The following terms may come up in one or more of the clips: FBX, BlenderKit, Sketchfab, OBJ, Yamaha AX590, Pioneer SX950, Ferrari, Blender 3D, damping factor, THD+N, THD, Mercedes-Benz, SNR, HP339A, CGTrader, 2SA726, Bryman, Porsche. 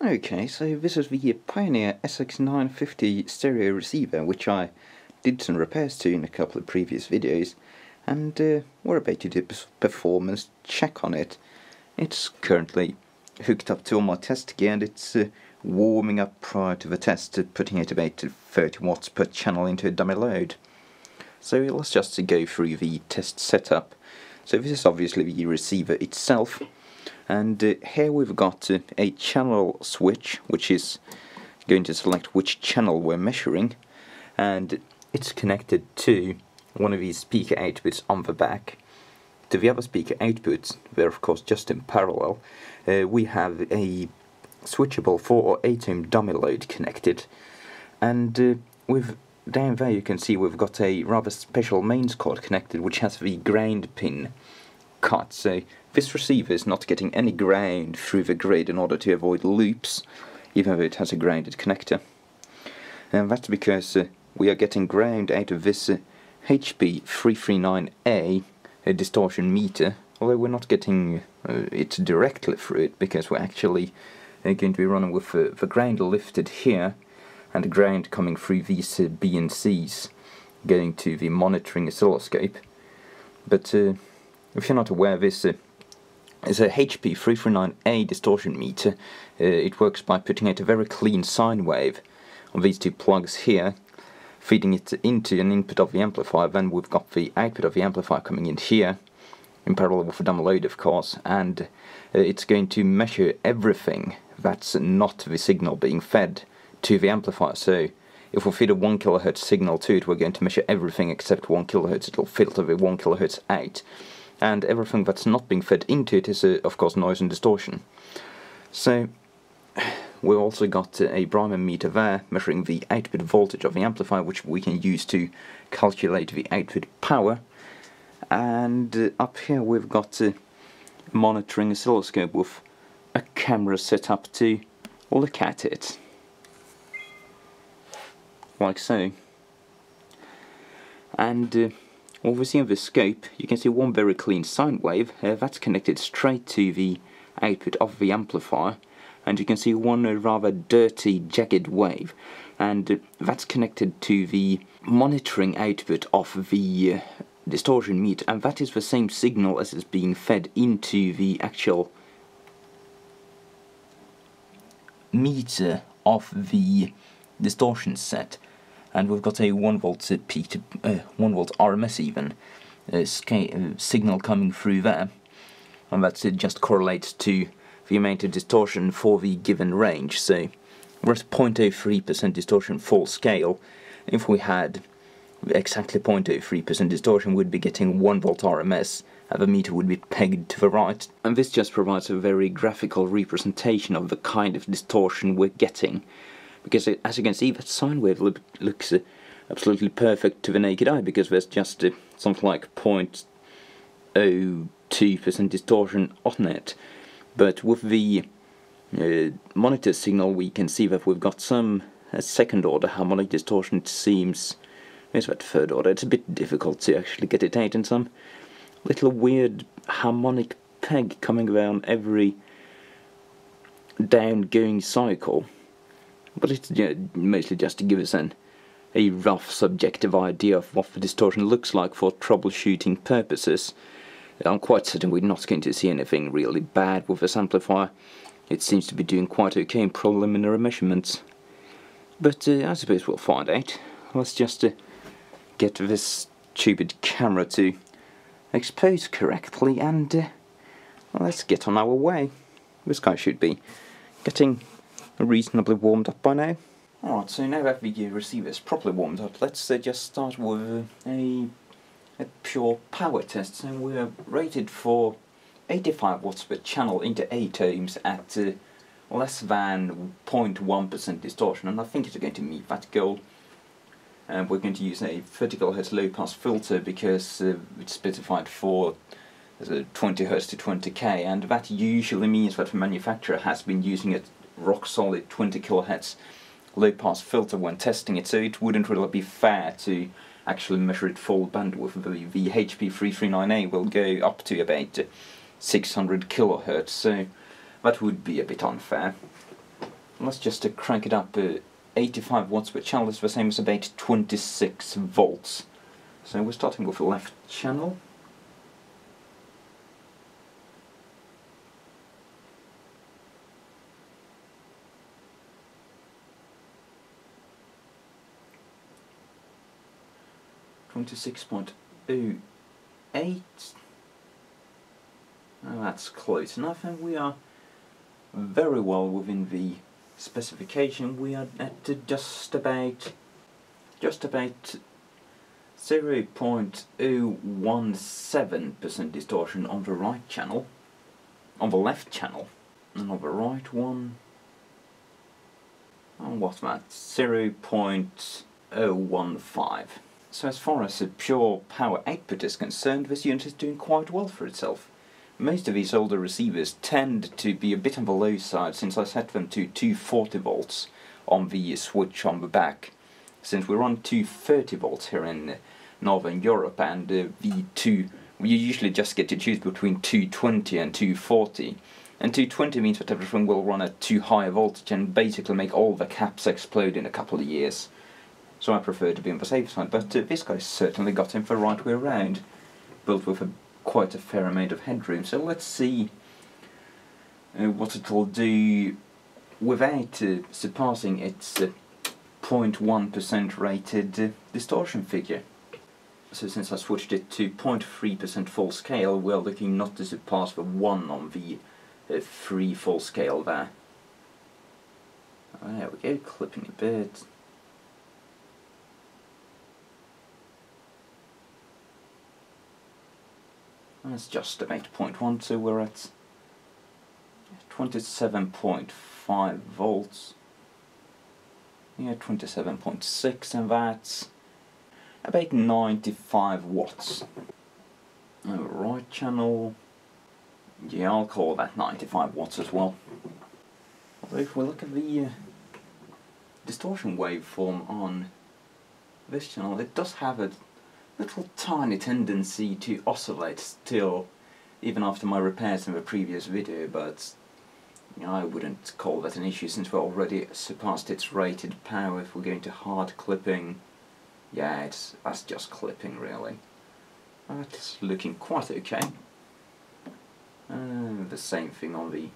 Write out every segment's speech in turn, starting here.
Okay, so this is the Pioneer SX950 stereo receiver, which I did some repairs to in a couple of previous videos, and we're about to do a performance check on it. It's currently hooked up to all my test gear, and it's warming up prior to the test, putting it about 30 watts per channel into a dummy load. So let's just go through the test setup. So this is obviously the receiver itself. And here we've got a channel switch, which is going to select which channel we're measuring, and it's connected to one of these speaker outputs on the back. To the other speaker outputs, they're of course just in parallel, we have a switchable 4 or 8 ohm dummy load connected, and down there you can see we've got a rather special mains cord connected, which has the ground pin cut, so this receiver is not getting any ground through the grid in order to avoid loops, even though it has a grounded connector. And that's because we are getting ground out of this HP339A distortion meter, although we're not getting it directly through it, because we're actually going to be running with the ground lifted here, and the ground coming through these BNCs going to the monitoring oscilloscope. But if you're not aware, this is a HP339A distortion meter. It works by putting out a very clean sine wave on these two plugs here, feeding it into an input of the amplifier, then we've got the output of the amplifier coming in here, in parallel with the dummy load of course, and it's going to measure everything that's not the signal being fed to the amplifier. So if we feed a 1 kHz signal to it, we're going to measure everything except 1 kHz, it'll filter the 1 kHz out. And everything that's not being fed into it is, of course, noise and distortion. So we've also got a Bryman meter there, measuring the output voltage of the amplifier, which we can use to calculate the output power. And up here we've got a monitoring oscilloscope with a camera set up to look at it. Like so. And well, we see on the scope, you can see one very clean sine wave, that's connected straight to the output of the amplifier, and you can see one rather dirty, jagged wave, and that's connected to the monitoring output of the distortion meter, and that is the same signal as is being fed into the actual meter of the distortion set. And we've got a 1 volt peak to 1 volt RMS even signal coming through there, and that's it, just correlates to the amount of distortion for the given range. So we're at 0.03% distortion full scale. If we had exactly 0.03% distortion, we'd be getting 1 volt RMS, and the meter would be pegged to the right. And this just provides a very graphical representation of the kind of distortion we're getting. Because as you can see, that sine wave looks absolutely perfect to the naked eye, because there's just something like 0.02% distortion on it. But with the monitor signal, we can see that we've got some second order harmonic distortion. It seems, is that third order? It's a bit difficult to actually get it out, and some little weird harmonic peg coming around every down going cycle. But it's mostly just to give us a rough subjective idea of what the distortion looks like for troubleshooting purposes. I'm quite certain we're not going to see anything really bad with this amplifier. It seems to be doing quite okay in preliminary measurements. But I suppose we'll find out. Let's just get this stupid camera to expose correctly, and let's get on our way. This guy should be getting reasonably warmed up by now. Alright, so now that the receiver is properly warmed up, let's just start with a pure power test. So we're rated for 85 watts per channel into 8 ohms at less than 0.1% distortion, and I think it's going to meet that goal. And we're going to use a 30 kHz low pass filter, because it's specified for 20 Hz to 20k, and that usually means that the manufacturer has been using it rock solid 20 kHz low pass filter when testing it, so it wouldn't really be fair to actually measure it full bandwidth. The HP339A will go up to about 600 kHz, so that would be a bit unfair. Let's just crank it up 85 watts, which channel is the same as about 26 volts. So we're starting with the left channel. To 6.08. That's close enough, and we are very well within the specification. We are at just about 0.017% distortion on the right channel, on the left channel, and on the right one, and what's that? 0.015. So as far as the pure power output is concerned, this unit is doing quite well for itself. Most of these older receivers tend to be a bit on the low side, since I set them to 240 volts on the switch on the back. Since we're on 230 volts here in Northern Europe, and you usually just get to choose between 220 and 240. And 220 means that everything will run at too high a voltage and basically make all the caps explode in a couple of years. So I prefer to be on the safe side, but this guy certainly got him the right way around. Built with quite a fair amount of headroom, so let's see what it'll do without surpassing its 0.1% rated distortion figure. So since I switched it to 0.3% full scale, we're looking not to surpass the 1 on the 3 full scale there. There we go, clipping a bit. That's just about 0.1, so we're at 27.5 volts. Yeah, 27.6, and that's about 95 watts. Right channel. Yeah, I'll call that 95 watts as well. Although if we look at the distortion waveform on this channel, it does have a little tiny tendency to oscillate still, even after my repairs in the previous video, but you know, I wouldn't call that an issue since we're already surpassed its rated power. If we're going to hard clipping, yeah, that's just clipping really. That's looking quite okay. The same thing on the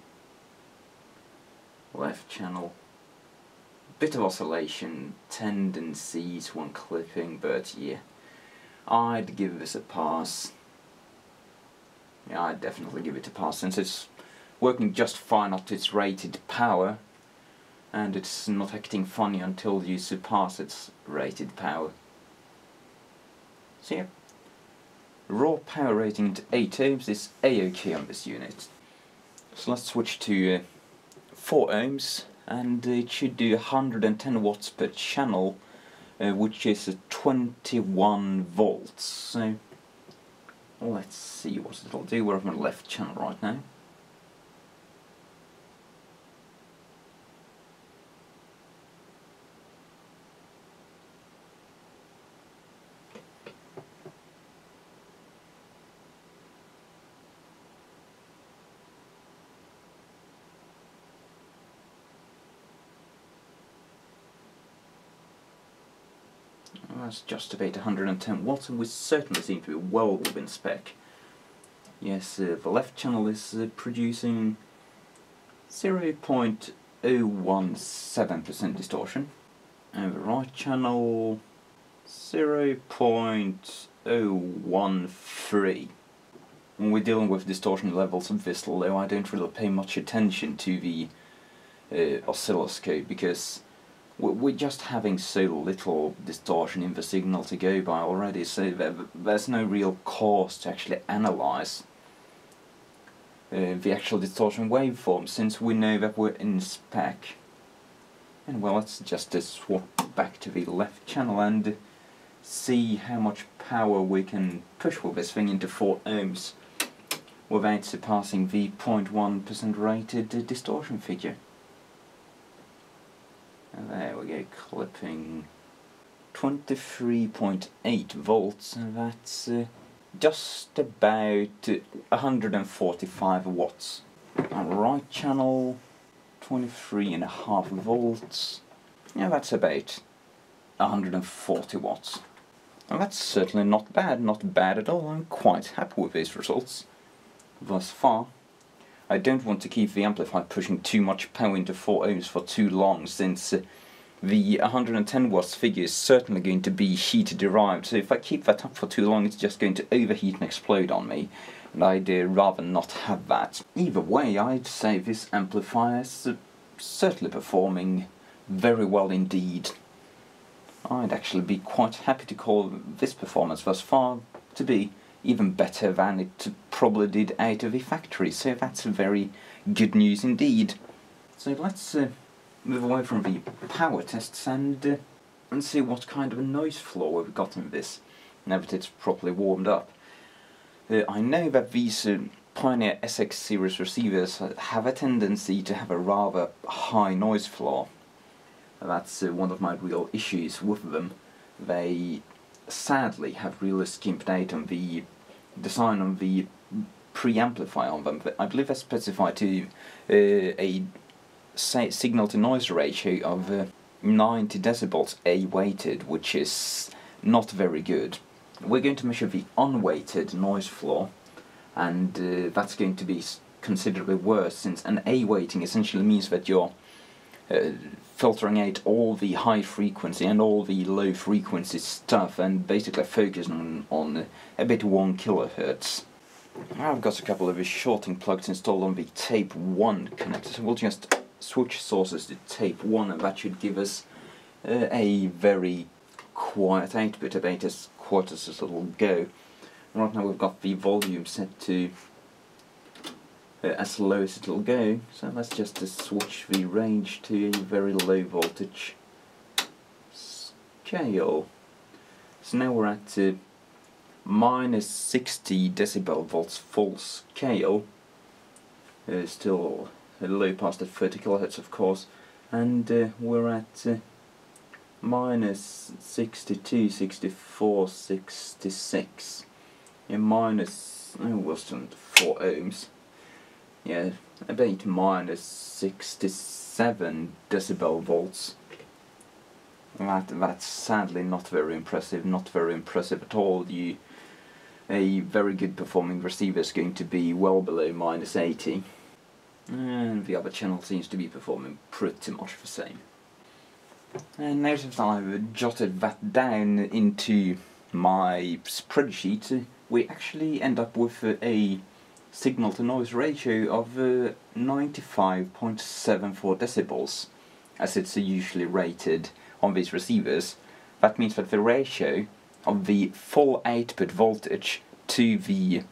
left channel. Bit of oscillation tendencies when clipping, but yeah. I'd give this a pass. Yeah, I'd definitely give it a pass since it's working just fine up to its rated power, and it's not acting funny until you surpass its rated power. So yeah, raw power rating at 8 ohms is A-OK on this unit. So let's switch to 4 ohms, and it should do 110 watts per channel, which is 21 volts, so let's see what it'll do. We're on the left channel right now. That's just about 110 watts, and we certainly seem to be well within spec. Yes, the left channel is producing 0.017% distortion, and the right channel 0.013. When we're dealing with distortion levels of this low, I don't really pay much attention to the oscilloscope, because we're just having so little distortion in the signal to go by already, so there's no real cause to actually analyse the actual distortion waveform, since we know that we're in spec. And well, let's just swap back to the left channel and see how much power we can push with this thing into 4 ohms without surpassing the 0.1% rated distortion figure. And there we go, clipping 23.8 volts, and that's just about 145 watts. Right channel 23.5 volts. Yeah, that's about 140 watts. And that's certainly not bad at all. I'm quite happy with these results thus far. I don't want to keep the amplifier pushing too much power into 4 ohms for too long, since the 110 watts figure is certainly going to be heat derived, so if I keep that up for too long it's just going to overheat and explode on me, and I'd rather not have that. Either way, I'd say this amplifier is certainly performing very well indeed. I'd actually be quite happy to call this performance thus far to be even better than it probably did out of the factory, so that's very good news indeed. So let's move away from the power tests and see what kind of a noise floor we've got in this, now that it's properly warmed up. I know that these Pioneer SX series receivers have a tendency to have a rather high noise floor. That's one of my real issues with them. They sadly have really skimped out on the design on the preamplifier on them. I believe they specify to a signal to noise ratio of 90 decibels A weighted, which is not very good. We're going to measure the unweighted noise floor, and that's going to be considerably worse, since an A weighting essentially means that you're filtering out all the high frequency and all the low frequency stuff and basically focusing on a bit 1 kHz. I've got a couple of the shorting plugs installed on the tape 1 connector, so we'll just switch sources to tape 1 and that should give us a very quiet output, about as quiet as this little go. Right now we've got the volume set to as low as it'll go, so let's just switch the range to a very low voltage scale. So now we're at minus 60 decibel volts full scale, still low past at 30 kHz of course, and we're at minus 62, 64, 66, and minus, oh, we're still at 4 ohms. Yeah, about minus 67 decibel volts. That's sadly not very impressive at all. A very good performing receiver is going to be well below minus 80. And the other channel seems to be performing pretty much the same. And notice that I've jotted that down into my spreadsheet, we actually end up with a signal to noise ratio of 95.74 decibels, as it's usually rated on these receivers. That means that the ratio of the full output voltage to the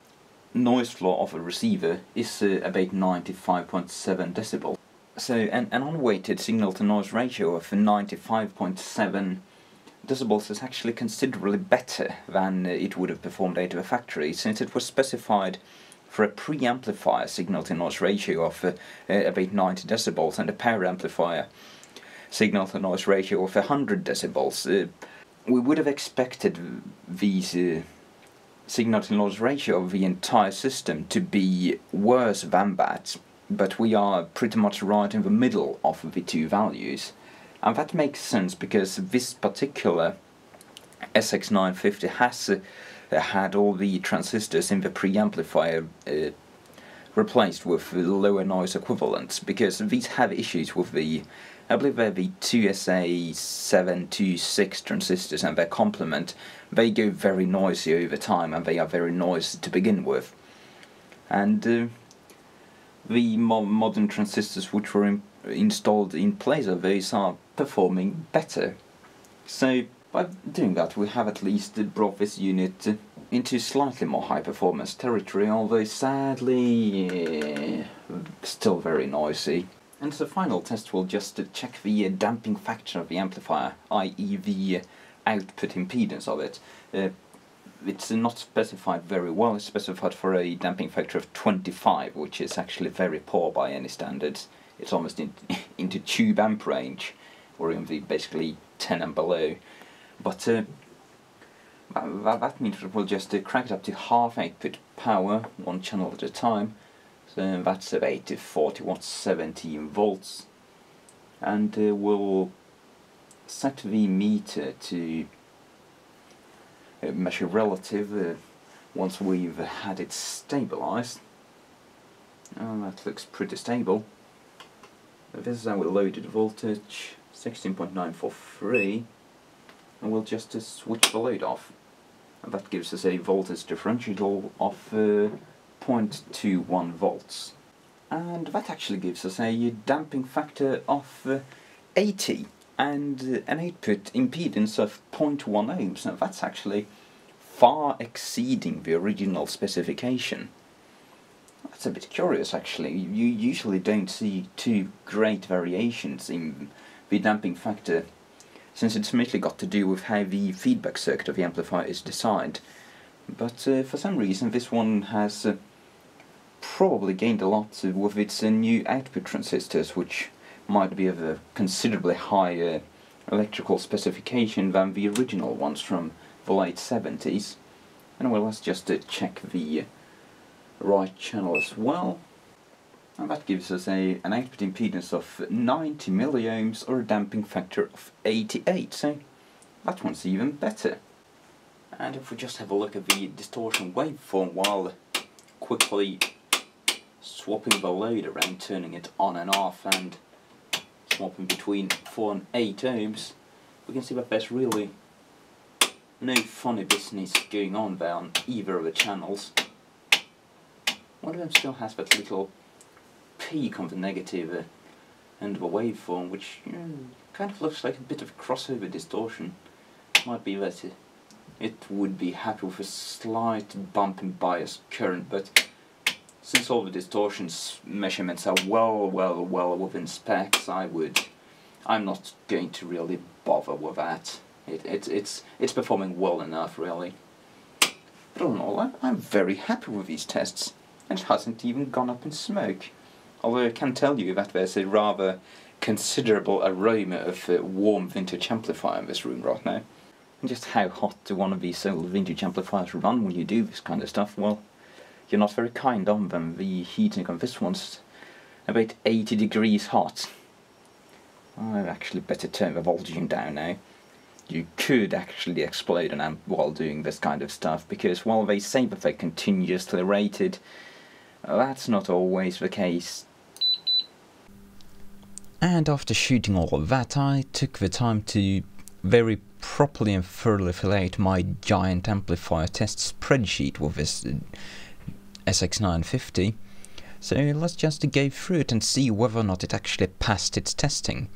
noise floor of a receiver is about 95.7 decibels. So an unweighted signal to noise ratio of 95.7 decibels is actually considerably better than it would have performed out of a factory, since it was specified for a preamplifier signal to noise ratio of about 90 decibels and a power amplifier signal to noise ratio of 100 decibels. We would have expected these signal to noise ratio of the entire system to be worse than that, but we are pretty much right in the middle of the two values. And that makes sense because this particular SX950 has had all the transistors in the preamplifier replaced with lower noise equivalents, because these have issues with the, I believe they're the 2SA726 transistors and their complement. They go very noisy over time and they are very noisy to begin with. And the modern transistors which were installed in place of those are performing better. So by doing that, we have at least brought this unit into slightly more high-performance territory, although sadly still very noisy. And as a final test, we'll just check the damping factor of the amplifier, i.e. the output impedance of it. It's not specified very well. It's specified for a damping factor of 25, which is actually very poor by any standards. It's almost into tube amp range, or in the basically 10 and below. But that means we'll just crank it up to half output power, one channel at a time. So that's rated 40 watts, 17 volts. And we'll set the meter to measure relative once we've had it stabilised. Oh, that looks pretty stable. This is our loaded voltage, 16.943, and we'll just switch the load off. And that gives us a voltage differential of 0.21 volts. And that actually gives us a damping factor of 80 and an output impedance of 0.1 ohms. Now that's actually far exceeding the original specification. That's a bit curious actually. You usually don't see too great variations in the damping factor, since it's mainly got to do with how the feedback circuit of the amplifier is designed. But for some reason this one has probably gained a lot with its new output transistors, which might be of a considerably higher electrical specification than the original ones from the late 70s. Anyway, let's just check the right channel as well. And that gives us an output impedance of 90 milliohms or a damping factor of 88, so that one's even better. And if we just have a look at the distortion waveform while quickly swapping the load around, turning it on and off and swapping between 4 and 8 ohms, we can see that there's really no funny business going on there on either of the channels. One of them still has that little peak on the negative end of the waveform, which kind of looks like a bit of crossover distortion. Might be that it would be happy with a slight bump in bias current, but since all the distortion measurements are well within specs, I'm not going to really bother with that. It's performing well enough, really. But all in all, I'm very happy with these tests, and it hasn't even gone up in smoke. Although I can tell you that there's a rather considerable aroma of warm vintage amplifier in this room right now. And just how hot do one of these old vintage amplifiers run when you do this kind of stuff? Well, you're not very kind on them. The heating on this one's about 80 degrees hot. I'd actually better turn the voltage down now. You could actually explode an amp while doing this kind of stuff, because while they say that they're continuously rated, that's not always the case. And after shooting all of that, I took the time to very properly and thoroughly fill out my giant amplifier test spreadsheet with this SX950. So let's just go through it and see whether or not it actually passed its testing.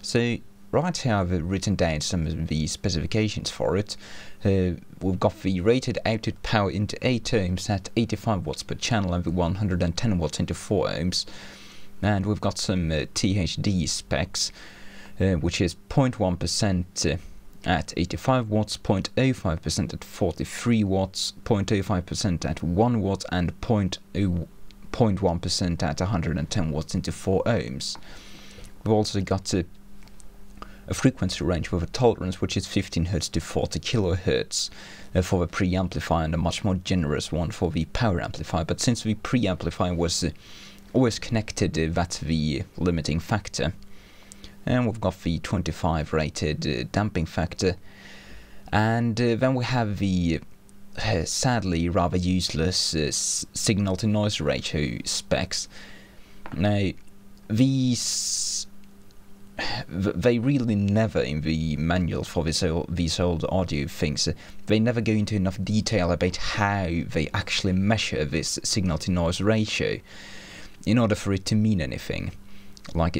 So right here I've written down some of the specifications for it. We've got the rated output power into 8 ohms at 85 watts per channel and the 110 watts into 4 ohms. And we've got some THD specs, which is 0.1% at 85 watts, 0.05% at 43 watts, 0.05% at 1 watt and 0.1% at 110 watts into 4 ohms. We've also got a frequency range with a tolerance which is 15 Hz to 40 kHz for the preamplifier, and a much more generous one for the power amplifier. But since the preamplifier was always connected, that's the limiting factor. And we've got the 25 rated damping factor. And then we have the sadly rather useless signal to noise ratio specs. Now, these they really never, in the manuals for these old audio things, they never go into enough detail about how they actually measure this signal to noise ratio in order for it to mean anything. Like,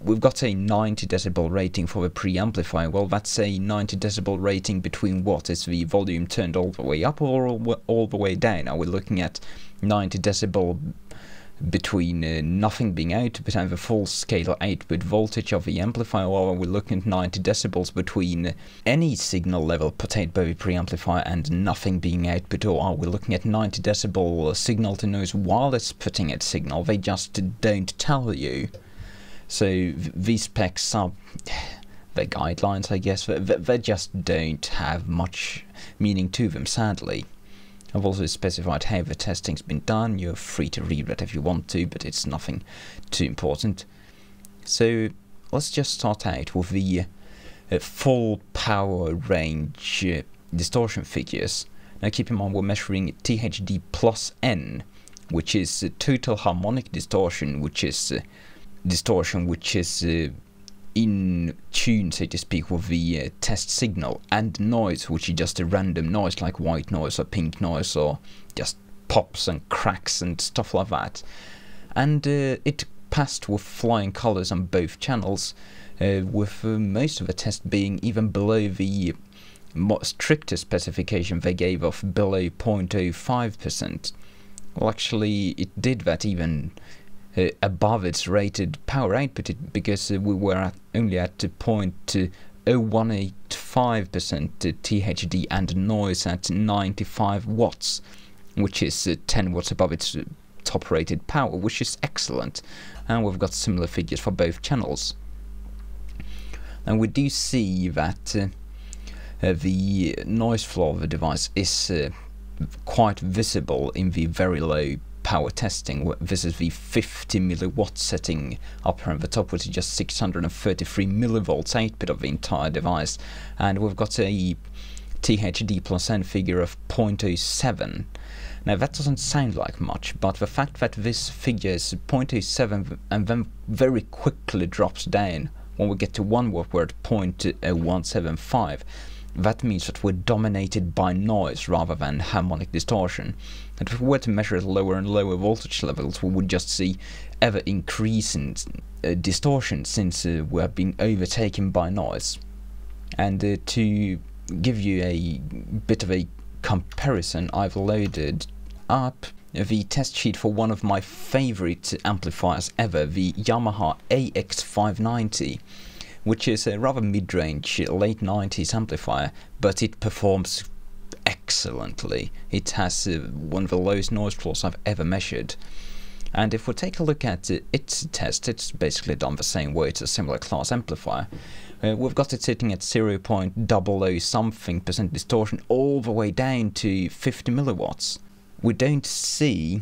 we've got a 90 decibel rating for the preamplifier. Well, that's a 90 decibel rating between what is the volume turned all the way up or all the way down. Are we looking at 90 decibel between nothing being output and the full scale output voltage of the amplifier, or are we looking at 90 decibels between any signal level portrayed by the preamplifier and nothing being output, or are we looking at 90 decibel signal to noise while it's putting its signal? They just don't tell you. So these specs are the guidelines, I guess. They just don't have much meaning to them, sadly. I've also specified how the testing's been done. You're free to read that if you want to, but it's nothing too important. So let's just start out with the full power range distortion figures. Now keep in mind we're measuring THD plus N, which is total harmonic distortion, which is in tune, so to speak, with the test signal, and noise, which is just a random noise like white noise or pink noise or just pops and cracks and stuff like that. And it passed with flying colors on both channels, with most of the test being even below the stricter specification they gave of below 0.05%. Well, actually it did that even above its rated power output, because we were only at 0.0185% THD and noise at 95 watts, which is 10 watts above its top rated power, which is excellent. And we've got similar figures for both channels. And we do see that the noise floor of the device is quite visible in the very low power testing. This is the 50 milliwatt setting up around the top, which is just 633 millivolts output of the entire device, and we've got a THD plus N figure of 0.07. Now that doesn't sound like much, but the fact that this figure is 0.07 and then very quickly drops down when we get to 1 watt, we're at 0.175. That means that we're dominated by noise rather than harmonic distortion. And if we were to measure at lower and lower voltage levels, we would just see ever increasing distortion, since we're being overtaken by noise. And to give you a bit of a comparison, I've loaded up the test sheet for one of my favorite amplifiers ever, the Yamaha AX590. Which is a rather mid-range, late 90s amplifier, but it performs excellently. It has one of the lowest noise floors I've ever measured. And if we take a look at its test, it's basically done the same way. It's a similar class amplifier. We've got it sitting at 0.00 something percent distortion all the way down to 50 milliwatts. We don't see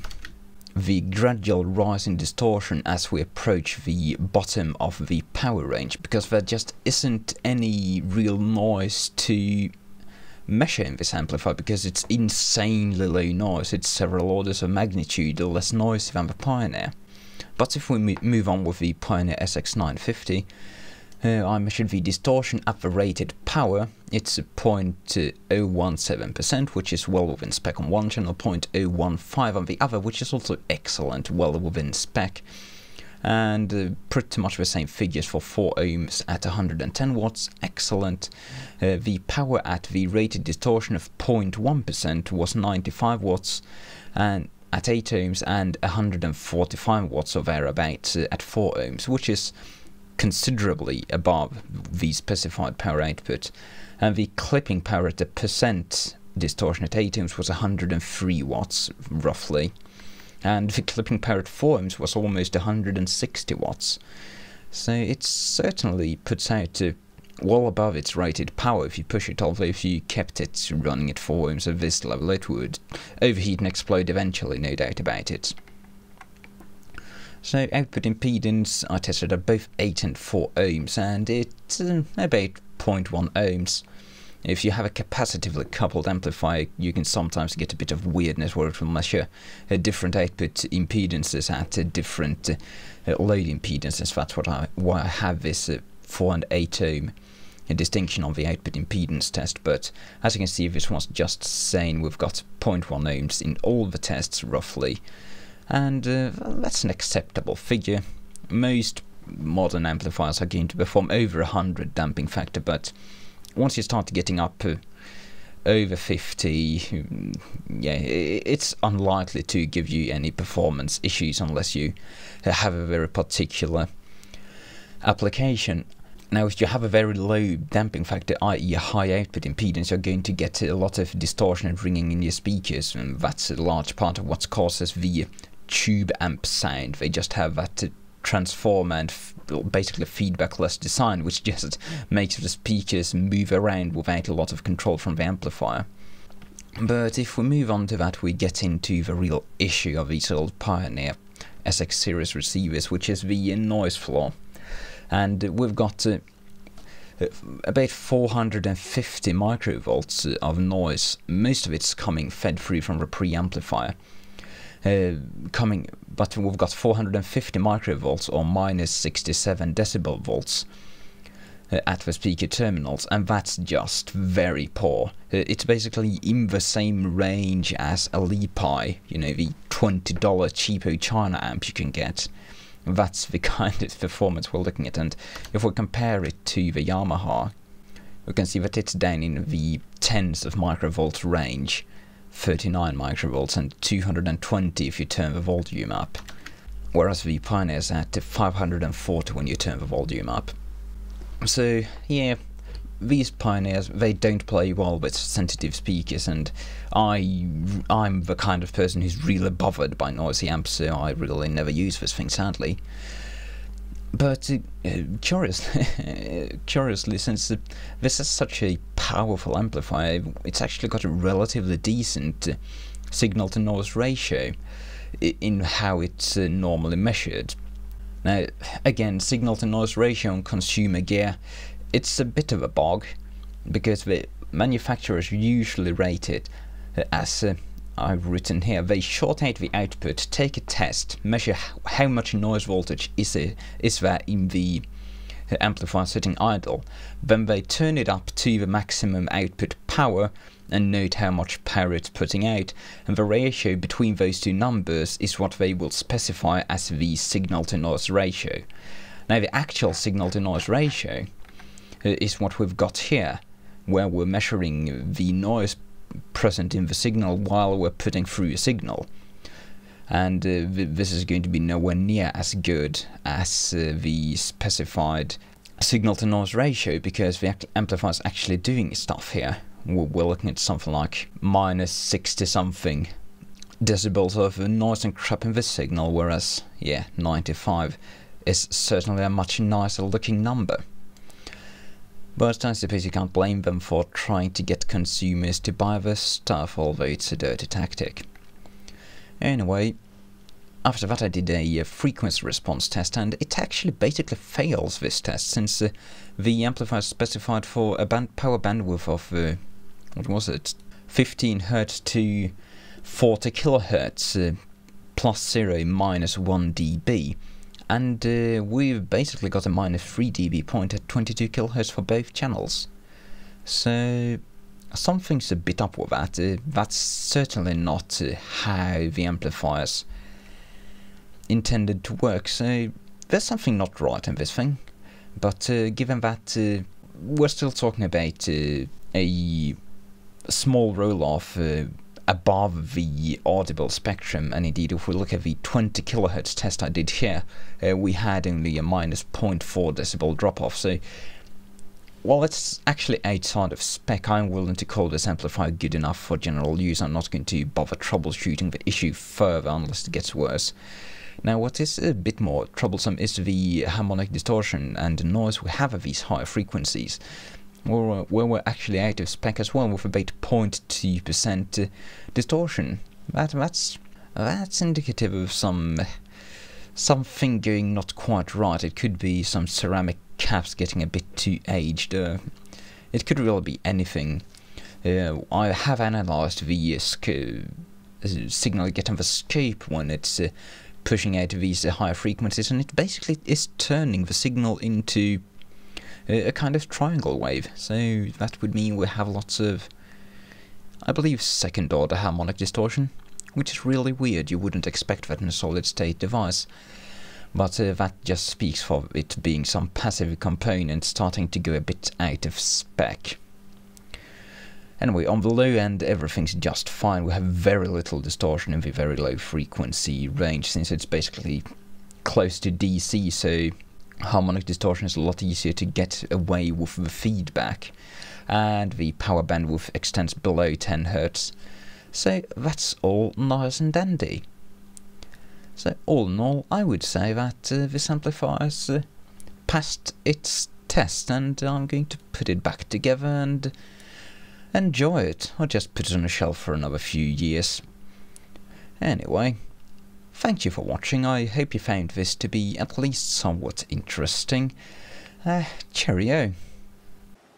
the gradual rise in distortion as we approach the bottom of the power range, because there just isn't any real noise to measure in this amplifier, because it's insanely low noise. It's several orders of magnitude less noisy than the Pioneer. But if we move on with the Pioneer SX950, I measured the distortion at the rated power. It's 0.017%, which is well within spec on one channel, 0.015 on the other, which is also excellent, well within spec. And pretty much the same figures for 4 ohms at 110 watts, excellent. The power at the rated distortion of 0.1% was 95 watts and at 8 ohms and 145 watts or thereabouts at 4 ohms, which is considerably above the specified power output. And the clipping power at the percent distortion at 8 ohms was 103 watts roughly, and the clipping power at 4 ohms was almost 160 watts. So it certainly puts out well above its rated power if you push it, although if you kept it running at 4 ohms at this level it would overheat and explode eventually, no doubt about it. So output impedance, I tested at both 8 and 4 ohms, and it's about 0.1 ohms. If you have a capacitively coupled amplifier, you can sometimes get a bit of weirdness where it will measure different output impedances at different load impedances. That's what why I have this 4 and 8 ohm distinction on the output impedance test. But as you can see, this one's just saying we've got 0.1 ohms in all the tests roughly. And that's an acceptable figure. Most modern amplifiers are going to perform over 100 damping factor, but once you start getting up over 50, yeah, it's unlikely to give you any performance issues unless you have a very particular application. Now if you have a very low damping factor, i.e. a high output impedance, you're going to get a lot of distortion and ringing in your speakers, and that's a large part of what causes the tube amp sound. They just have that transformer and basically feedbackless design, which just makes the speakers move around without a lot of control from the amplifier. But if we move on to that, we get into the real issue of these old Pioneer SX series receivers, which is the noise floor. And we've got about 450 microvolts of noise. Most of it's coming fed through from the preamplifier. But we've got 450 microvolts or minus 67 decibel volts at the speaker terminals, and that's just very poor. It's basically in the same range as a LiPi, you know, the $20 cheapo China amp you can get. That's the kind of performance we're looking at, and if we compare it to the Yamaha, we can see that it's down in the tens of microvolt range, 39 microvolts and 220 if you turn the volume up, whereas the Pioneer's at 540 when you turn the volume up. So yeah, these Pioneers, they don't play well with sensitive speakers, and I'm the kind of person who's really bothered by noisy amps, so I really never use this thing, sadly. But curiously, since this is such a powerful amplifier, it's actually got a relatively decent signal-to-noise ratio in how it's normally measured. Now, again, signal-to-noise ratio on consumer gear, it's a bit of a bog, because the manufacturers usually rate it as, I've written here, they shortate the output, take a test, measure how much noise voltage is there in the amplifier sitting idle, then they turn it up to the maximum output power and note how much power it's putting out, and the ratio between those two numbers is what they will specify as the signal-to-noise ratio. Now, the actual signal-to-noise ratio is what we've got here, where we're measuring the noise present in the signal while we're putting through a signal. And this is going to be nowhere near as good as the specified signal-to-noise ratio, because the amplifier is actually doing stuff here. We're looking at something like minus 60-something decibels of noise and crap in this signal, whereas, yeah, 95 is certainly a much nicer-looking number. But I suppose you can't blame them for trying to get consumers to buy this stuff, although it's a dirty tactic. Anyway, after that I did a frequency response test, and it actually basically fails this test, since the amplifier is specified for a power bandwidth of, what was it, 15 Hz to 40 kHz, +0 minus 1 dB. And we've basically got a minus 3 dB point at 22 kHz for both channels. So something's a bit up with that. That's certainly not how the amplifier's intended to work, so there's something not right in this thing. But given that we're still talking about a small roll-off above the audible spectrum, and indeed if we look at the 20 kHz test I did here, we had only a minus 0.4 decibel drop off, so while it's actually outside of spec, I'm willing to call this amplifier good enough for general use. I'm not going to bother troubleshooting the issue further unless it gets worse. Now, what is a bit more troublesome is the harmonic distortion and the noise we have at these higher frequencies, where we're actually out of spec as well, with about 0.2% distortion. That's indicative of something going not quite right. It could be some ceramic caps getting a bit too aged. It could really be anything. I have analysed the signal getting the scope when it's pushing out these higher frequencies, and it basically is turning the signal into a kind of triangle wave, so that would mean we have lots of, I believe, second order harmonic distortion, which is really weird. You wouldn't expect that in a solid state device, but that just speaks for it being some passive component starting to go a bit out of spec. Anyway, on the low end everything's just fine. We have very little distortion in the very low frequency range, since it's basically close to DC, so harmonic distortion is a lot easier to get away with the feedback, and the power bandwidth extends below 10 Hz, so that's all nice and dandy. So all in all, I would say that this amplifier's passed its test, and I'm going to put it back together and enjoy it, or just put it on a shelf for another few years. Anyway, thank you for watching. I hope you found this to be at least somewhat interesting. Cheerio.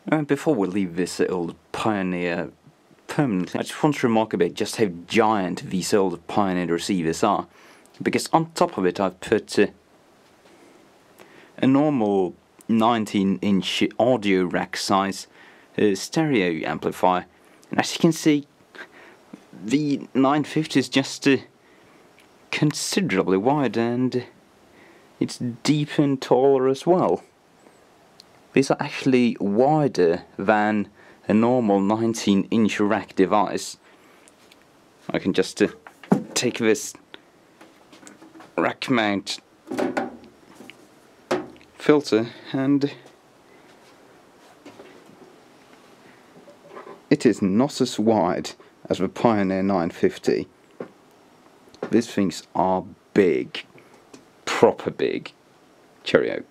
And before we leave this old Pioneer permanently, I just want to remark a bit just how giant these old Pioneer receivers are, because on top of it I've put a normal 19-inch audio rack size stereo amplifier, and as you can see, the 950 is just considerably wide, and it's deep and taller as well. These are actually wider than a normal 19-inch rack device. I can just take this rack mount filter, and it is not as wide as the Pioneer 950. These things are big, proper big. Cheerio.